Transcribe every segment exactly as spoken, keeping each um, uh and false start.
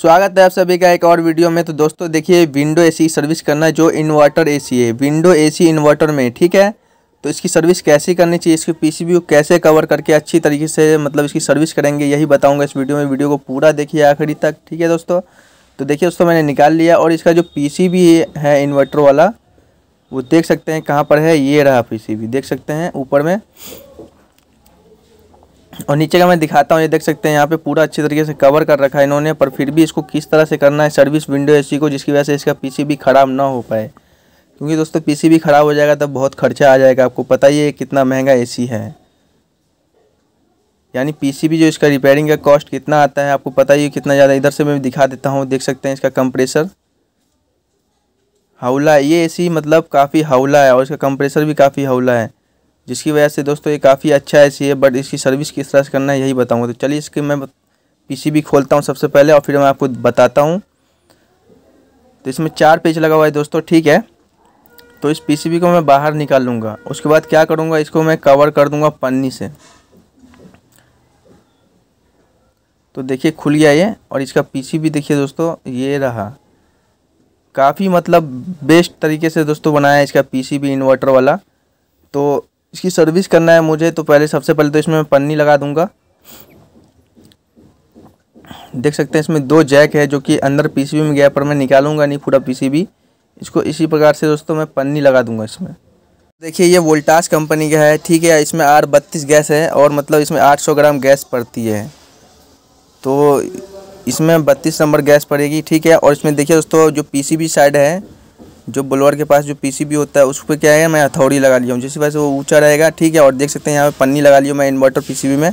स्वागत है आप सभी का एक और वीडियो में। तो दोस्तों देखिए, विंडो एसी सर्विस करना है जो इन्वर्टर एसी है, विंडो एसी इन्वर्टर में, ठीक है। तो इसकी सर्विस कैसे करनी चाहिए, इसके पीसीबी को कैसे कवर करके अच्छी तरीके से मतलब इसकी सर्विस करेंगे, यही बताऊंगा इस वीडियो में। वीडियो को पूरा देखिए आखिरी तक, ठीक है दोस्तों। तो देखिए दोस्तों, मैंने निकाल लिया और इसका जो पीसीबी है इन्वर्टर वाला, वो देख सकते हैं कहाँ पर है। ये रहा पीसीबी, देख सकते हैं ऊपर में, और नीचे का मैं दिखाता हूँ। ये देख सकते हैं यहाँ पे पूरा अच्छी तरीके से कवर कर रखा है इन्होंने, पर फिर भी इसको किस तरह से करना है सर्विस विंडो एसी को, जिसकी वजह से इसका पीसीबी ख़राब ना हो पाए। क्योंकि दोस्तों पीसीबी ख़राब हो जाएगा तब बहुत खर्चा आ जाएगा, आपको पता ही है कितना महंगा एसी है। यानी पीसीबी जो इसका रिपेयरिंग का कॉस्ट कितना आता है आपको पता ही है कितना ज़्यादा। इधर से मैं दिखा देता हूँ, देख सकते हैं इसका कंप्रेसर हौला है। ये एसी मतलब काफ़ी हौला है और इसका कंप्रेसर भी काफ़ी हौला है, जिसकी वजह से दोस्तों ये काफ़ी अच्छा एसी है। बट इसकी सर्विस किस तरह से करना है यही बताऊँगा। तो चलिए इसके मैं पीसीबी खोलता हूँ सबसे पहले और फिर मैं आपको बताता हूँ। तो इसमें चार पेच लगा हुआ है दोस्तों, ठीक है। तो इस पीसीबी को मैं बाहर निकाल लूँगा, उसके बाद क्या करूँगा, इसको मैं कवर कर दूँगा पन्नी से। तो देखिए खुल गया ये, और इसका पीसीबी देखिए दोस्तों ये रहा। काफ़ी मतलब बेस्ट तरीके से दोस्तों बनाया है इसका पीसीबी इन्वर्टर वाला। तो इसकी सर्विस करना है मुझे, तो पहले सबसे पहले तो इसमें मैं पन्नी लगा दूंगा। देख सकते हैं इसमें दो जैक है जो कि अंदर पीसीबी में गया, पर मैं निकालूंगा नहीं पूरा पीसीबी। इसको इसी प्रकार से दोस्तों मैं पन्नी लगा दूंगा इसमें। देखिए ये वोल्टास कंपनी का है, ठीक है। इसमें आर बत्तीस गैस है और मतलब इसमें आठ सौ ग्राम गैस पड़ती है, तो इसमें बत्तीस नंबर गैस पड़ेगी, ठीक है। और इसमें देखिए दोस्तों जो पीसीबी साइड है, जो ब्लोअर के पास जो पीसीबी होता है, उस पर क्या है मैं हथौड़ी लगा लिया हूँ, जिसकी वजह से वो ऊंचा रहेगा, ठीक है। और देख सकते हैं यहाँ पे पन्नी लगा लिया मैं इन्वर्टर पीसीबी में।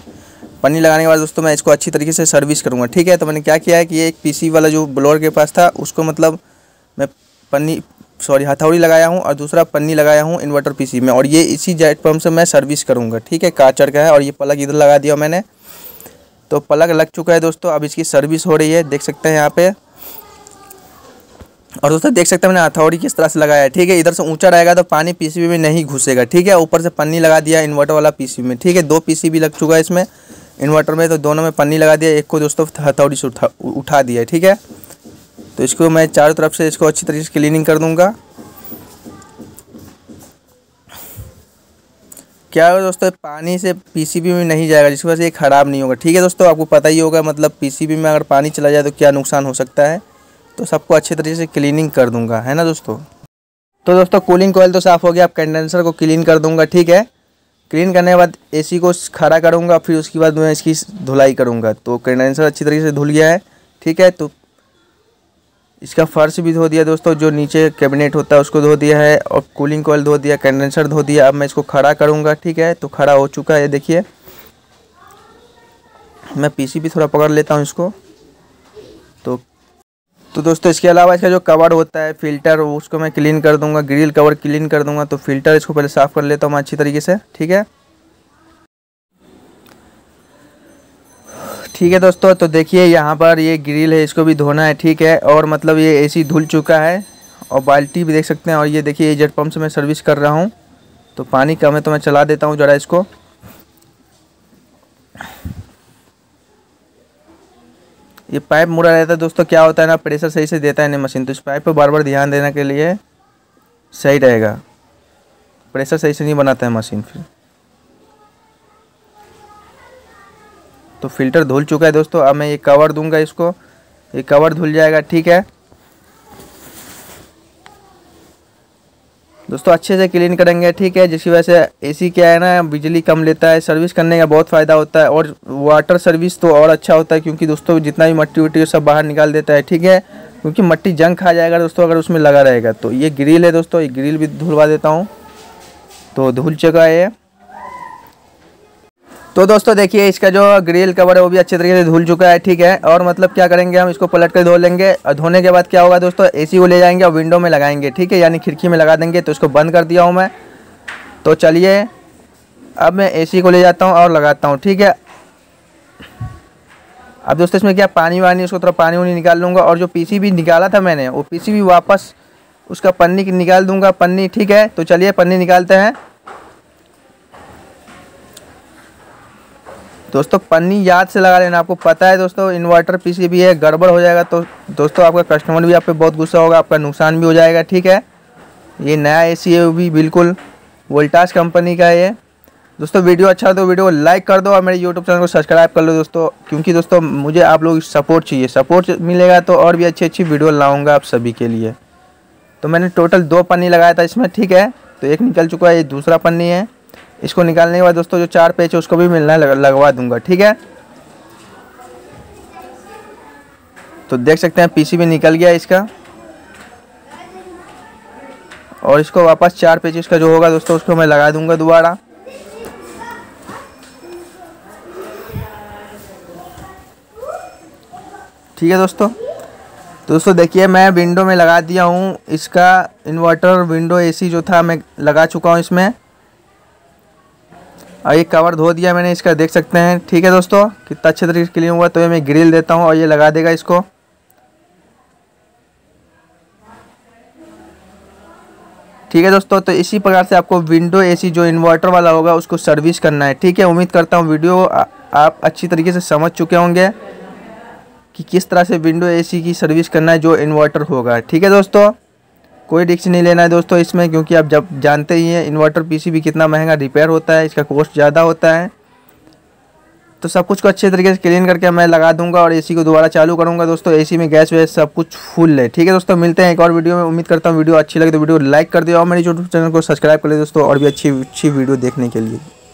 पन्नी लगाने के बाद दोस्तों मैं इसको अच्छी तरीके से सर्विस करूँगा, ठीक है। तो मैंने क्या किया है कि एक पीसीबी वाला जो ब्लोअर के पास था, उसको मतलब मैं पन्नी सॉरी हथौड़ी लगाया हूँ और दूसरा पन्नी लगाया हूँ इन्वर्टर पीसीबी में। और ये इसी जेट पंप से मैं सर्विस करूँगा, ठीक है। काचर का है और ये प्लग इधर लगा दिया मैंने, तो प्लग लग चुका है दोस्तों। अब इसकी सर्विस हो रही है, देख सकते हैं यहाँ पे। और दोस्तों देख सकते हैं मैंने हथौड़ी किस तरह से लगाया है, ठीक है। इधर से ऊंचा रहेगा तो पानी पीसीबी में नहीं घुसेगा, ठीक है। ऊपर से पन्नी लगा दिया इन्वर्टर वाला पीसीबी में, ठीक है। दो पीसीबी लग चुका है इसमें इन्वर्टर में, तो दोनों में पन्नी लगा दिया, एक को दोस्तों हथौड़ी से उठा उठा दिया, ठीक है। तो इसको मैं चारों तरफ से इसको अच्छी तरीके से क्लीनिंग कर दूँगा। क्या होगा दोस्तों, पानी से पीसीबी में नहीं जाएगा, जिसकी वजह से ये ख़राब नहीं होगा, ठीक है दोस्तों। आपको पता ही होगा मतलब पीसीबी में अगर पानी चला जाए तो क्या नुकसान हो सकता है। तो सबको अच्छे तरीके से क्लीनिंग कर दूंगा, है ना दोस्तों। तो दोस्तों कूलिंग कोयल तो साफ़ हो गया, अब कंडेंसर को क्लीन कर दूंगा, ठीक है। क्लीन करने के बाद ए सी को खड़ा करूँगा, फिर उसके बाद मैं इसकी धुलाई करूँगा। तो कंडेंसर अच्छी तरीके से धुल गया है, ठीक है। तो इसका फर्श भी धो दिया दोस्तों, जो नीचे कैबिनेट होता है उसको धो दिया है, और कूलिंग कोयल धो दिया, कंडेंसर धो दिया। अब मैं इसको खड़ा करूंगा, ठीक है। तो खड़ा हो चुका है, देखिए मैं पीसीबी थोड़ा पकड़ लेता हूं इसको। तो तो दोस्तों इसके अलावा इसका जो कवर होता है फ़िल्टर, उसको मैं क्लीन कर दूँगा, ग्रिल कवर क्लीन कर दूँगा। तो फ़िल्टर इसको पहले साफ़ कर लेता हूँ मैं अच्छी तरीके से, ठीक है ठीक है दोस्तों। तो देखिए यहाँ पर ये ग्रिल है, इसको भी धोना है, ठीक है। और मतलब ये एसी धुल चुका है, और बाल्टी भी देख सकते हैं। और ये देखिए ये जेट पंप से मैं सर्विस कर रहा हूँ, तो पानी कम है तो मैं चला देता हूँ ज़रा इसको। ये पाइप मुड़ा रहता है दोस्तों, क्या होता है ना प्रेशर सही से देता है ना मशीन, तो इस पाइप पर बार बार ध्यान देने के लिए सही रहेगा, प्रेशर सही से नहीं बनाता है मशीन फिर। तो फिल्टर धुल चुका है दोस्तों, अब मैं ये कवर दूंगा इसको, ये कवर धुल जाएगा, ठीक है दोस्तों। अच्छे से क्लीन करेंगे, ठीक है। जिसकी वजह से एसी क्या है ना बिजली कम लेता है, सर्विस करने का बहुत फ़ायदा होता है। और वाटर सर्विस तो और अच्छा होता है, क्योंकि दोस्तों जितना भी मट्टी उट्टी सब बाहर निकाल देता है, ठीक है। क्योंकि मट्टी जंग खा जाएगा दोस्तों अगर उसमें लगा रहेगा। तो ये ग्रिल है दोस्तों, ये ग्रिल भी धुलवा देता हूँ, तो धुल चुका है। तो दोस्तों देखिए इसका जो ग्रिल कवर है वो भी अच्छे तरीके से धुल चुका है, ठीक है। और मतलब क्या करेंगे, हम इसको पलट कर धो लेंगे, और धोने के बाद क्या होगा दोस्तों, एसी को ले जाएंगे और विंडो में लगाएंगे, ठीक है, यानी खिड़की में लगा देंगे। तो इसको बंद कर दिया हूँ मैं, तो चलिए अब मैं एसी को ले जाता हूँ और लगाता हूँ, ठीक है। अब दोस्तों इसमें क्या पानी वानी, उसको थोड़ा पानी वानी निकाल लूँगा, और जो पीसीबी निकाला था मैंने वो पीसीबी वापस उसका पन्नी निकाल दूँगा, पन्नी, ठीक है। तो चलिए पन्नी निकालते हैं। दोस्तों पन्नी याद से लगा लेना। आपको पता है दोस्तों इन्वर्टर पीसीबी है, गड़बड़ हो जाएगा तो दोस्तों आपका कस्टमर भी आप पे बहुत गुस्सा होगा, आपका नुकसान भी हो जाएगा। ठीक है, ये नया एसी है, वो भी बिल्कुल वोल्टास कंपनी का है ये। दोस्तों वीडियो अच्छा तो वीडियो को लाइक कर दो और मेरे यूट्यूब चैनल को सब्सक्राइब कर लो दोस्तों, क्योंकि दोस्तों मुझे आप लोग सपोर्ट चाहिए, सपोर्ट मिलेगा तो और भी अच्छी अच्छी वीडियो लाऊंगा आप सभी के लिए। तो मैंने टोटल दो पन्नी लगाया था इसमें, ठीक है। तो एक निकल चुका है, ये दूसरा पन्नी है, इसको निकालने के बाद दोस्तों जो चार पेच है उसको भी मिलना लगवा दूंगा, ठीक है। तो देख सकते हैं पीसीबी निकल गया इसका, और इसको वापस चार पेच इसका जो होगा दोस्तों उसको मैं लगा दूंगा दोबारा। ठीक है दोस्तों, दोस्तों देखिए मैं विंडो में लगा दिया हूँ इसका इन्वर्टर, विंडो एसी जो था मैं लगा चुका हूँ इसमें, और ये कवर धो दिया मैंने इसका, देख सकते हैं। ठीक है दोस्तों, कितना अच्छे तरीके से क्लीन हुआ। तो ये मैं ग्रिल देता हूँ और ये लगा देगा इसको। ठीक है दोस्तों, तो इसी प्रकार से आपको विंडो एसी जो इन्वर्टर वाला होगा उसको सर्विस करना है, ठीक है। उम्मीद करता हूँ वीडियो आप अच्छी तरीके से समझ चुके होंगे कि किस तरह से विंडो एसी की सर्विस करना है जो इन्वर्टर होगा। ठीक है दोस्तों, कोई रिस्क नहीं लेना है दोस्तों इसमें, क्योंकि आप जब जानते ही हैं इन्वर्टर पीसीबी कितना महंगा रिपेयर होता है, इसका कॉस्ट ज़्यादा होता है। तो सब कुछ को अच्छे तरीके से क्लीन करके मैं लगा दूंगा और एसी को दोबारा चालू करूंगा दोस्तों। एसी में गैस वैस सब कुछ फुल है। ठीक है दोस्तों, मिलते हैं एक और वीडियो में। उम्मीद करता हूँ वीडियो अच्छी लगे तो वीडियो लाइक कर दो और मेरे यूट्यूब चैनल को सब्सक्राइब कर ले दोस्तों, और भी अच्छी अच्छी वीडियो देखने के लिए।